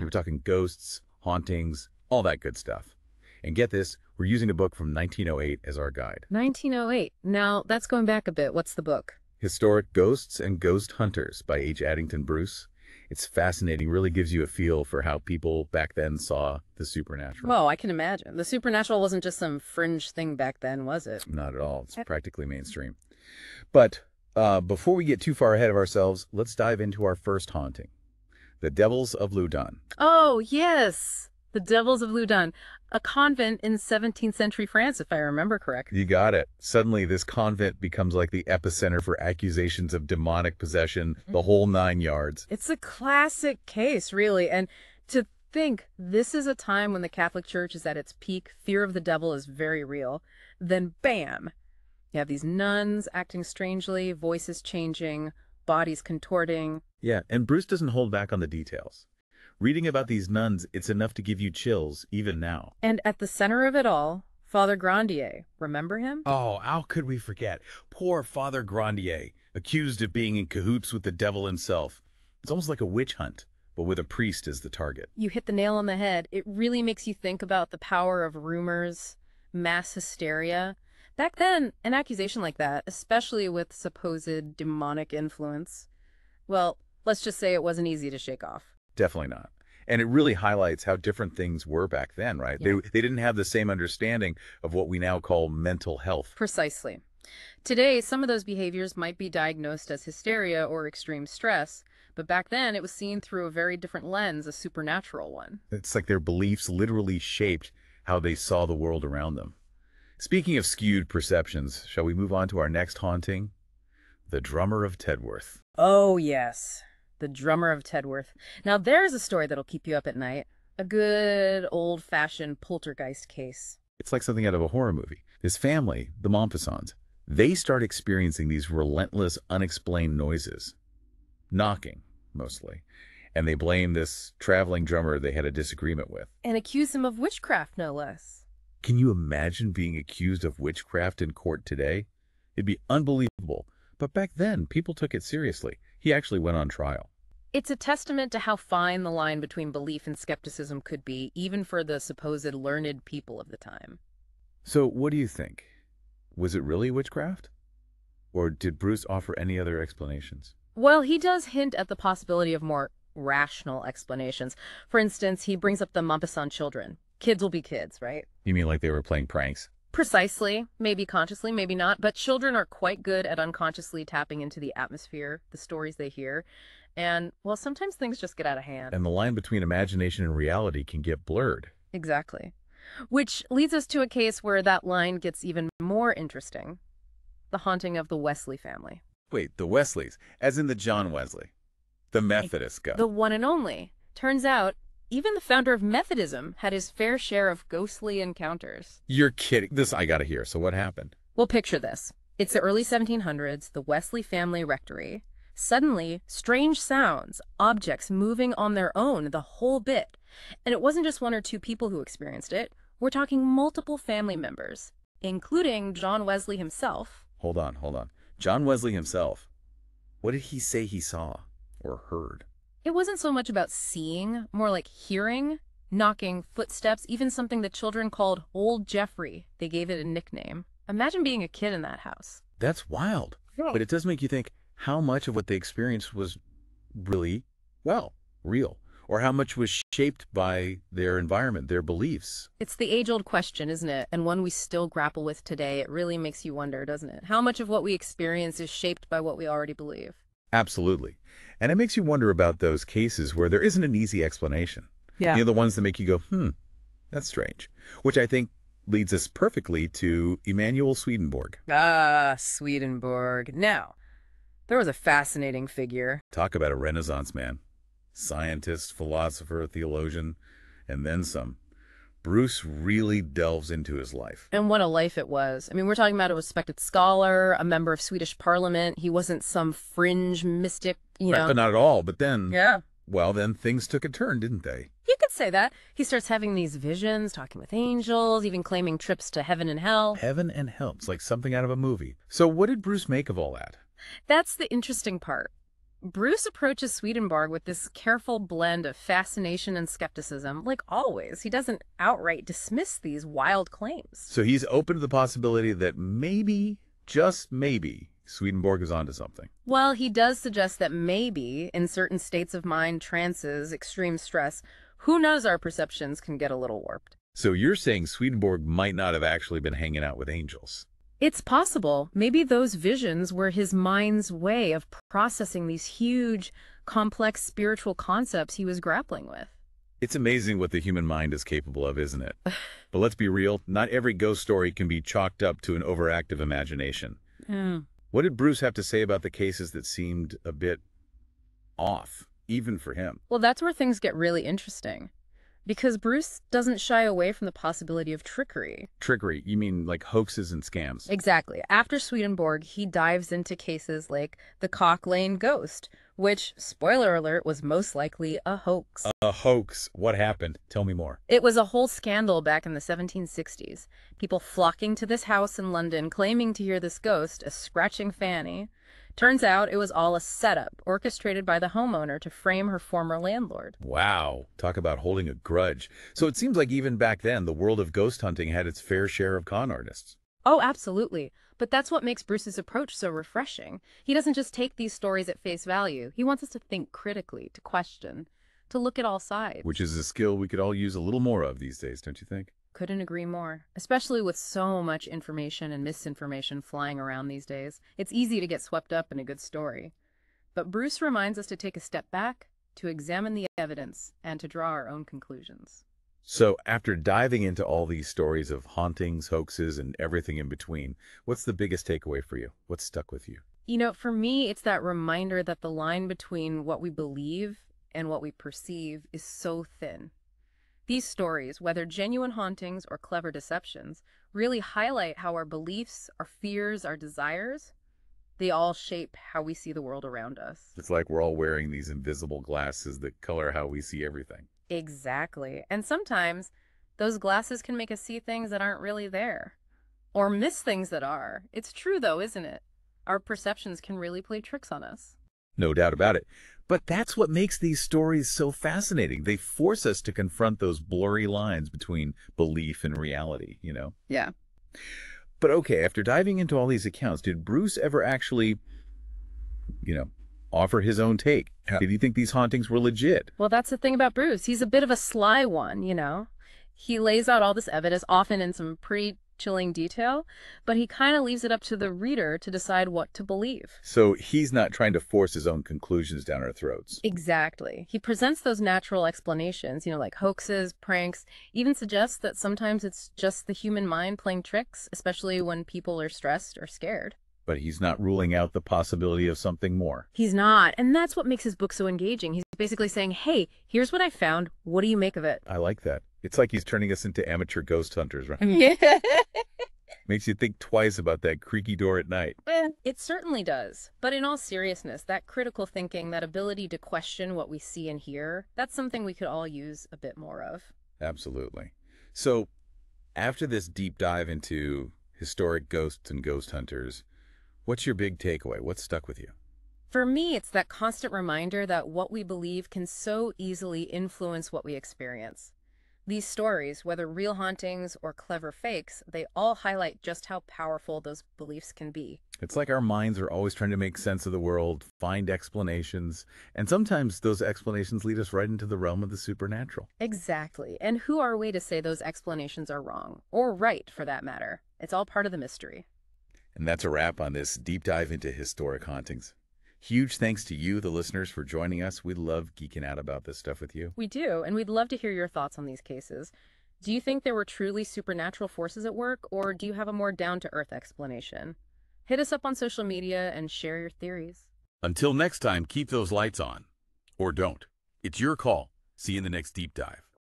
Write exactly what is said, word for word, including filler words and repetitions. We're talking ghosts, hauntings, all that good stuff. And get this, we're using a book from nineteen oh eight as our guide. nineteen oh eight. Now, that's going back a bit. What's the book? Historic Ghosts and Ghost Hunters by H. Addington Bruce. It's fascinating. Really gives you a feel for how people back then saw the supernatural. Well, I can imagine. The supernatural wasn't just some fringe thing back then, was it? Not at all. It's practically mainstream. But uh, before we get too far ahead of ourselves, let's dive into our first haunting, The Devils of Loudun. Oh, yes. The Devils of Loudun, a convent in seventeenth century France, if I remember correct. You got it. Suddenly, this convent becomes like the epicenter for accusations of demonic possession, the whole nine yards. It's a classic case, really. And to think, this is a time when the Catholic Church is at its peak. Fear of the devil is very real. Then, bam, you have these nuns acting strangely, voices changing, bodies contorting. Yeah, and Bruce doesn't hold back on the details. Reading about these nuns, it's enough to give you chills, even now. And at the center of it all, Father Grandier. Remember him? Oh, how could we forget? Poor Father Grandier, accused of being in cahoots with the devil himself. It's almost like a witch hunt, but with a priest as the target. You hit the nail on the head. It really makes you think about the power of rumors, mass hysteria. Back then, an accusation like that, especially with supposed demonic influence, well, let's just say it wasn't easy to shake off. Definitely not. And it really highlights how different things were back then, right? Yeah. They, they didn't have the same understanding of what we now call mental health. Precisely. Today, some of those behaviors might be diagnosed as hysteria or extreme stress, but back then it was seen through a very different lens, a supernatural one. It's like their beliefs literally shaped how they saw the world around them. Speaking of skewed perceptions, shall we move on to our next haunting? The Drummer of Tedworth. Oh, yes. The Drummer of Tedworth. Now, there's a story that'll keep you up at night. A good old-fashioned poltergeist case. It's like something out of a horror movie. This family, the Mompessons, they start experiencing these relentless, unexplained noises. Knocking, mostly. And they blame this traveling drummer they had a disagreement with. And accuse him of witchcraft, no less. Can you imagine being accused of witchcraft in court today? It'd be unbelievable. But back then, people took it seriously. He actually went on trial. It's a testament to how fine the line between belief and skepticism could be, even for the supposed learned people of the time. So what do you think? Was it really witchcraft? Or did Bruce offer any other explanations? Well, he does hint at the possibility of more rational explanations. For instance, he brings up the Mompesson children. Kids will be kids, right? You mean like they were playing pranks? Precisely. Maybe consciously, maybe not, but children are quite good at unconsciously tapping into the atmosphere, the stories they hear, and, well, sometimes things just get out of hand. And the line between imagination and reality can get blurred. Exactly. Which leads us to a case where that line gets even more interesting. The haunting of the Wesley family. Wait, the Wesleys, as in the John Wesley, the Methodist guy. The one and only. Turns out, even the founder of Methodism had his fair share of ghostly encounters. You're kidding. This I gotta hear. So what happened? Well, picture this. It's the early seventeen hundreds, the Wesley family rectory. Suddenly, strange sounds, objects moving on their own, the whole bit. And it wasn't just one or two people who experienced it. We're talking multiple family members, including John Wesley himself. Hold on, hold on. John Wesley himself. What did he say he saw or heard? It wasn't so much about seeing, more like hearing, knocking, footsteps, even something the children called Old Jeffrey. They gave it a nickname. Imagine being a kid in that house. That's wild. Yeah. But it does make you think how much of what they experienced was really, well, real, or how much was shaped by their environment, their beliefs. It's the age-old question, isn't it? And one we still grapple with today. It really makes you wonder, doesn't it? How much of what we experience is shaped by what we already believe? Absolutely. And it makes you wonder about those cases where there isn't an easy explanation. Yeah. You know, the ones that make you go, hmm, that's strange. Which I think leads us perfectly to Emmanuel Swedenborg. Ah, Swedenborg. Now, there was a fascinating figure. Talk about a Renaissance man. Scientist, philosopher, theologian, and then some. Bruce really delves into his life. And what a life it was. I mean, we're talking about a respected scholar, a member of Swedish parliament. He wasn't some fringe mystic, you know. Right, but not at all. But then, yeah. Well, then things took a turn, didn't they? You could say that. He starts having these visions, talking with angels, even claiming trips to heaven and hell. Heaven and hell. It's like something out of a movie. So what did Bruce make of all that? That's the interesting part. Bruce approaches Swedenborg with this careful blend of fascination and skepticism. Like always, he doesn't outright dismiss these wild claims. So he's open to the possibility that maybe, just maybe, Swedenborg is onto something. Well, he does suggest that maybe, in certain states of mind, trances, extreme stress, who knows, our perceptions can get a little warped. So you're saying Swedenborg might not have actually been hanging out with angels. It's possible. Maybe those visions were his mind's way of processing these huge, complex spiritual concepts he was grappling with. It's amazing what the human mind is capable of, isn't it? But let's be real, not every ghost story can be chalked up to an overactive imagination. Yeah. What did Bruce have to say about the cases that seemed a bit off, even for him? Well, that's where things get really interesting. Because Bruce doesn't shy away from the possibility of trickery. Trickery? You mean like hoaxes and scams? Exactly. After Swedenborg, he dives into cases like the Cock Lane Ghost, which, spoiler alert, was most likely a hoax. A hoax? What happened? Tell me more. It was a whole scandal back in the seventeen sixties. People flocking to this house in London, claiming to hear this ghost, a scratching Fanny. Turns out it was all a setup, orchestrated by the homeowner to frame her former landlord. Wow. Talk about holding a grudge. So it seems like even back then, the world of ghost hunting had its fair share of con artists. Oh, absolutely. But that's what makes Bruce's approach so refreshing. He doesn't just take these stories at face value. He wants us to think critically, to question, to look at all sides. Which is a skill we could all use a little more of these days, don't you think? Couldn't agree more, especially with so much information and misinformation flying around these days. It's easy to get swept up in a good story. But Bruce reminds us to take a step back, to examine the evidence, and to draw our own conclusions. So after diving into all these stories of hauntings, hoaxes, and everything in between, what's the biggest takeaway for you? What's stuck with you? You know, for me, it's that reminder that the line between what we believe and what we perceive is so thin. These stories, whether genuine hauntings or clever deceptions, really highlight how our beliefs, our fears, our desires, they all shape how we see the world around us. It's like we're all wearing these invisible glasses that color how we see everything. Exactly. And sometimes those glasses can make us see things that aren't really there, or miss things that are. It's true though, isn't it? Our perceptions can really play tricks on us. No doubt about it. But that's what makes these stories so fascinating. They force us to confront those blurry lines between belief and reality, you know? Yeah. But okay, after diving into all these accounts, did Bruce ever actually, you know, offer his own take? Did he think these hauntings were legit? Well, that's the thing about Bruce. He's a bit of a sly one, you know? He lays out all this evidence, often in some pretty chilling detail, but he kind of leaves it up to the reader to decide what to believe. So he's not trying to force his own conclusions down our throats. Exactly. He presents those natural explanations, you know, like hoaxes, pranks, even suggests that sometimes it's just the human mind playing tricks, especially when people are stressed or scared. But he's not ruling out the possibility of something more. He's not. And that's what makes his book so engaging. He's basically saying, hey, here's what I found. What do you make of it? I like that. It's like he's turning us into amateur ghost hunters, right? Yeah. Makes you think twice about that creaky door at night. It certainly does. But in all seriousness, that critical thinking, that ability to question what we see and hear, that's something we could all use a bit more of. Absolutely. So after this deep dive into Historic Ghosts and Ghost Hunters, what's your big takeaway? What's stuck with you? For me, it's that constant reminder that what we believe can so easily influence what we experience. These stories, whether real hauntings or clever fakes, they all highlight just how powerful those beliefs can be. It's like our minds are always trying to make sense of the world, find explanations, and sometimes those explanations lead us right into the realm of the supernatural. Exactly. And who are we to say those explanations are wrong, or right for that matter? It's all part of the mystery. And that's a wrap on this deep dive into historic hauntings. Huge thanks to you, the listeners, for joining us. We love geeking out about this stuff with you. We do, and we'd love to hear your thoughts on these cases. Do you think there were truly supernatural forces at work, or do you have a more down-to-earth explanation? Hit us up on social media and share your theories. Until next time, keep those lights on. Or don't. It's your call. See you in the next deep dive.